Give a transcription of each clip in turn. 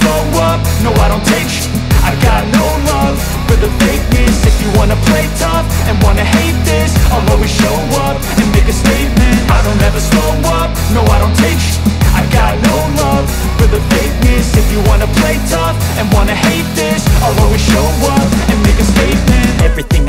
slow up, no I don't take shit. I've got no love for the fakeness. If you wanna play tough and wanna hate this, I'll always show up and make a statement. I don't ever slow up, no I don't take shit. I've got no love for the fakeness. If you wanna play tough and wanna hate this, I'll always show up and make a statement. Everything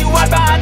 you hide behind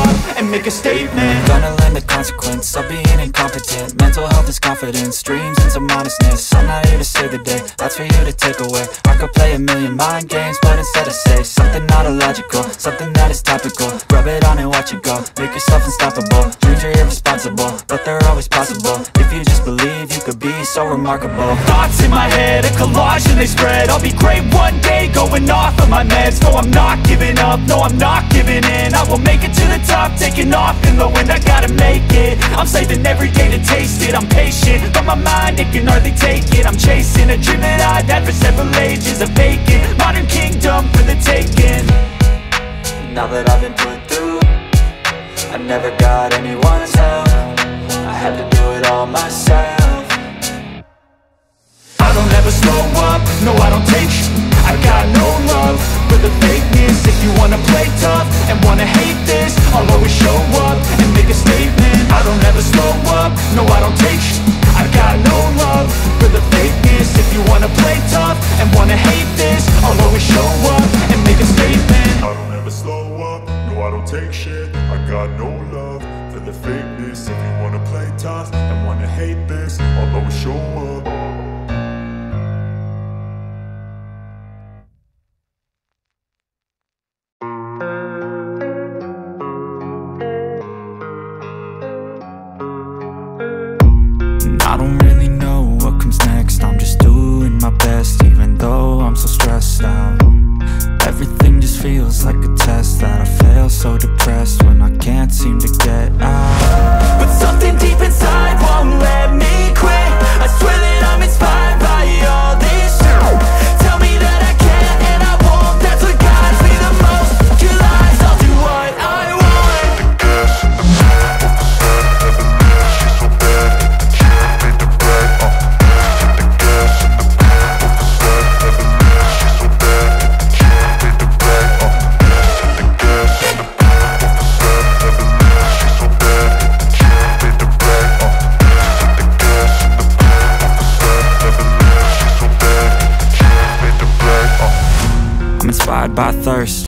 up and make a statement. I'm gonna learn the consequence of being incompetent. Mental health is confidence, dreams and some modestness. I'm not here to save the day, that's for you to take away. I could play a million mind games, but instead I say something not illogical, something that is topical. Rub it on and watch it go, make yourself unstoppable. Dreams are irresponsible, but they're always possible. If you just believe, you could be so remarkable. Thoughts in my head, a collage and they spread. I'll be great one day, going off of my meds. No, I'm not giving up, no, I'm not giving in. I will make it to the top, taking off in the wind. I gotta make it, I'm saving every day to taste it. I'm patient, but my mind, it can hardly take it. I'm chasing a dream that I've had for several ages. A vacant, modern kingdom for the taking. Now that I've been put through, I never got anyone's help. I had to do it all myself. I don't ever slow up, no I don't take shit. I've got no love for the fakeness. If you wanna play tough and wanna hate this, I'll always show up and make a statement. I don't ever slow up, no I don't take shit. I've got no love for the fakeness. If you wanna play tough and wanna hate this, I'll always show up and make a statement. I don't ever slow up, no I don't take shit. I got no love for the fakeness. If you wanna play tough and wanna hate this, I'll always show up. By thirst.